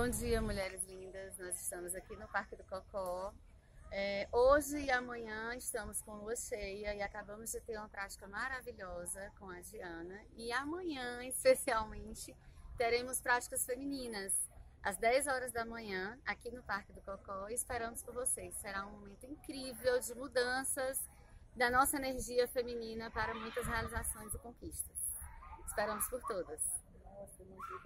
Bom dia, mulheres lindas, nós estamos aqui no Parque do Cocó. Hoje e amanhã estamos com lua cheia e acabamos de ter uma prática maravilhosa com a Diana. E amanhã, especialmente, teremos práticas femininas, às 10 horas da manhã, aqui no Parque do Cocó, e esperamos por vocês. Será um momento incrível de mudanças da nossa energia feminina para muitas realizações e conquistas. Esperamos por todas!